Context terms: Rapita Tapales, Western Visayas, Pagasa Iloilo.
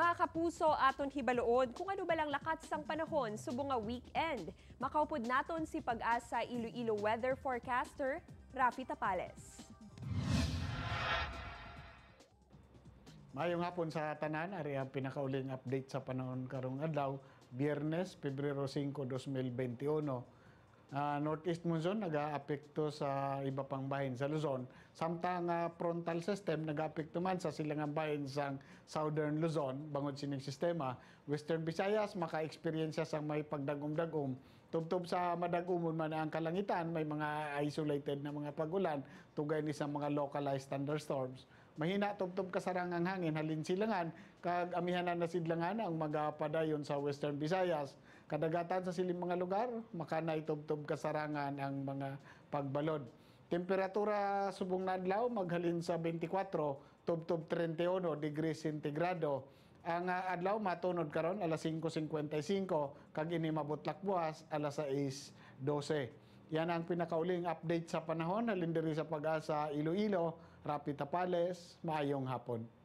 Mga kapuso, aton hibaluod kung ano ba lang lakat sang panahon subong nga weekend. Makaupod naton si Pagasa Iloilo weather forecaster Rapita Tapales. Mayong hapon sa tanan, ari ang pinakauling update sa panahon karong adlaw, Biyernes, Pebrero 5, 2021. Northeast monsoon nag-aapekto sa iba pang bahin sa Luzon. Samtang frontal system nag-aapekto man sa silangang bahin sa Southern Luzon, bangod sining sistema. Western Visayas, maka-experience sa may pagdagum-dagum. Tubtob sa madagumon man ang kalangitan, may mga isolated na mga pagulan, tugay ni sa mga localized thunderstorms. Mahina tubtob kasarang ang hangin, halin silangan, kag amihanan na sidlangan ang magapadayon sa Western Visayas. Kadagatan sa siling mga lugar, makanay tubtob kasarangan ang mga pagbalod. Temperatura subong nadlaw, maghalin sa 24, tubtob 31 degrees centigrado. Ang adlaw matunod karon alas 5:55, kag ini mabutlak buhas alas 6:12. Yan ang pinakauling update sa panahon. Halin diri sa Pag-asa Iloilo, Rapita Tapales, maayong hapon.